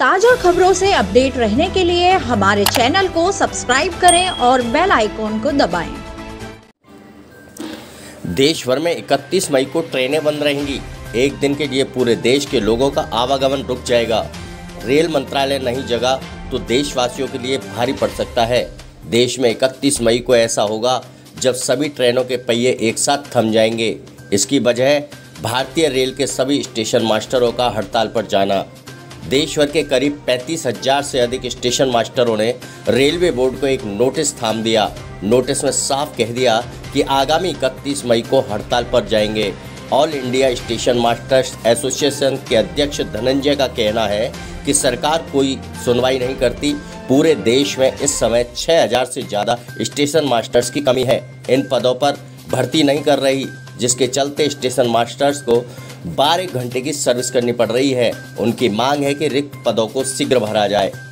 ताजा खबरों से अपडेट रहने के लिए हमारे चैनल को सब्सक्राइब करें और बेल आइकॉन को दबाएं। देश भर में 31 मई को ट्रेनें बंद रहेंगी। एक दिन के लिए पूरे देश के लोगों का आवागमन रुक जाएगा। रेल मंत्रालय नहीं जगा तो देशवासियों के लिए भारी पड़ सकता है। देश में 31 मई को ऐसा होगा जब सभी ट्रेनों के पहिए एक साथ थम जाएंगे। इसकी वजह भारतीय रेल के सभी स्टेशन मास्टरों का हड़ताल पर जाना। देश भर के करीब 35,000 से अधिक स्टेशन मास्टरों ने रेलवे बोर्ड को एक नोटिस थाम दिया। नोटिस में साफ कह दिया कि आगामी 31 मई को हड़ताल पर जाएंगे। All India Station Masters Association के अध्यक्ष धनंजय का कहना है कि सरकार कोई सुनवाई नहीं करती। पूरे देश में इस समय 6,000 से ज़्यादा स्टेशन मास्टर्स की कमी है। इन पदों पर भर्ती नहीं कर रही, जिसके चलते स्टेशन मास्टर्स को 12 घंटे की सर्विस करनी पड़ रही है। उनकी मांग है कि रिक्त पदों को शीघ्र भरा जाए।